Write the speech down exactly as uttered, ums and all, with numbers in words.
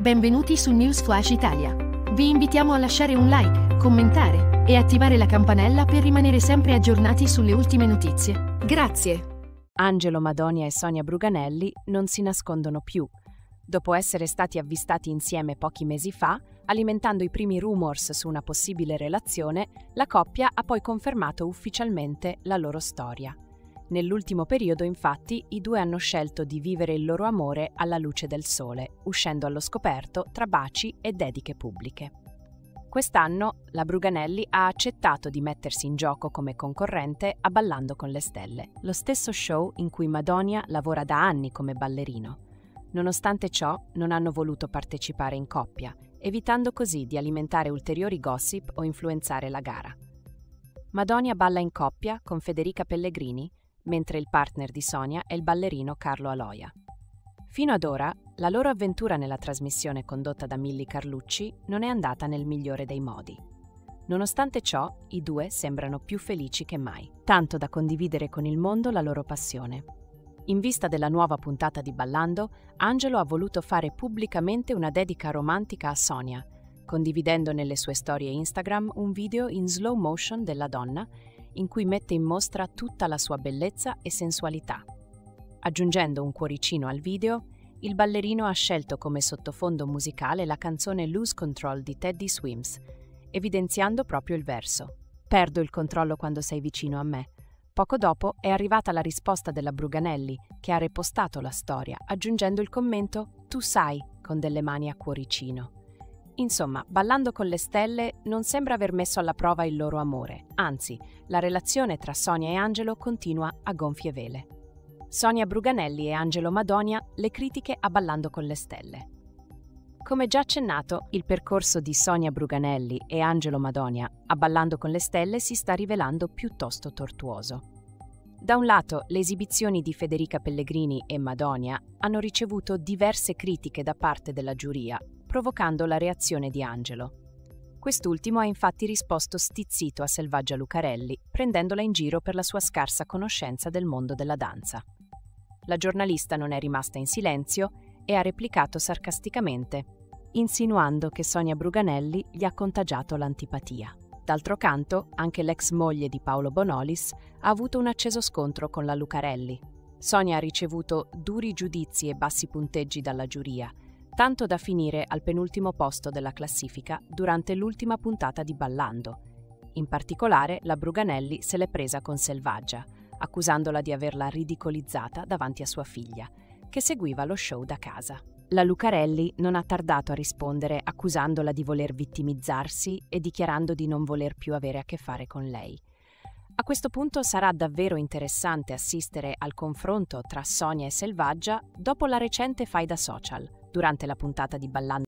Benvenuti su News Flash Italia. Vi invitiamo a lasciare un like, commentare e attivare la campanella per rimanere sempre aggiornati sulle ultime notizie. Grazie. Angelo Madonia e Sonia Bruganelli non si nascondono più. Dopo essere stati avvistati insieme pochi mesi fa, alimentando i primi rumors su una possibile relazione, la coppia ha poi confermato ufficialmente la loro storia. Nell'ultimo periodo, infatti, i due hanno scelto di vivere il loro amore alla luce del sole, uscendo allo scoperto tra baci e dediche pubbliche. Quest'anno la Bruganelli ha accettato di mettersi in gioco come concorrente a Ballando con le Stelle, lo stesso show in cui Madonia lavora da anni come ballerino. Nonostante ciò, non hanno voluto partecipare in coppia, evitando così di alimentare ulteriori gossip o influenzare la gara. Madonia balla in coppia con Federica Pellegrini, mentre il partner di Sonia è il ballerino Carlo Aloia. Fino ad ora, la loro avventura nella trasmissione condotta da Milly Carlucci non è andata nel migliore dei modi. Nonostante ciò, i due sembrano più felici che mai, tanto da condividere con il mondo la loro passione. In vista della nuova puntata di Ballando, Angelo ha voluto fare pubblicamente una dedica romantica a Sonia, condividendo nelle sue storie Instagram un video in slow motion della donna in cui mette in mostra tutta la sua bellezza e sensualità. Aggiungendo un cuoricino al video, il ballerino ha scelto come sottofondo musicale la canzone Lose Control di Teddy Swims, evidenziando proprio il verso «Perdo il controllo quando sei vicino a me». Poco dopo è arrivata la risposta della Bruganelli, che ha repostato la storia, aggiungendo il commento «Tu sai» con delle mani a cuoricino. Insomma, Ballando con le Stelle non sembra aver messo alla prova il loro amore, anzi, la relazione tra Sonia e Angelo continua a gonfie vele. Sonia Bruganelli e Angelo Madonia, le critiche a Ballando con le Stelle. Come già accennato, il percorso di Sonia Bruganelli e Angelo Madonia a Ballando con le Stelle si sta rivelando piuttosto tortuoso. Da un lato, le esibizioni di Federica Pellegrini e Madonia hanno ricevuto diverse critiche da parte della giuria, provocando la reazione di Angelo. Quest'ultimo ha infatti risposto stizzito a Selvaggia Lucarelli, prendendola in giro per la sua scarsa conoscenza del mondo della danza. La giornalista non è rimasta in silenzio e ha replicato sarcasticamente, insinuando che Sonia Bruganelli gli ha contagiato l'antipatia. D'altro canto, anche l'ex moglie di Paolo Bonolis ha avuto un acceso scontro con la Lucarelli. Sonia ha ricevuto duri giudizi e bassi punteggi dalla giuria, tanto da finire al penultimo posto della classifica durante l'ultima puntata di Ballando. In particolare, la Bruganelli se l'è presa con Selvaggia, accusandola di averla ridicolizzata davanti a sua figlia, che seguiva lo show da casa. La Lucarelli non ha tardato a rispondere, accusandola di voler vittimizzarsi e dichiarando di non voler più avere a che fare con lei. A questo punto sarà davvero interessante assistere al confronto tra Sonia e Selvaggia dopo la recente faida social, durante la puntata di Ballando.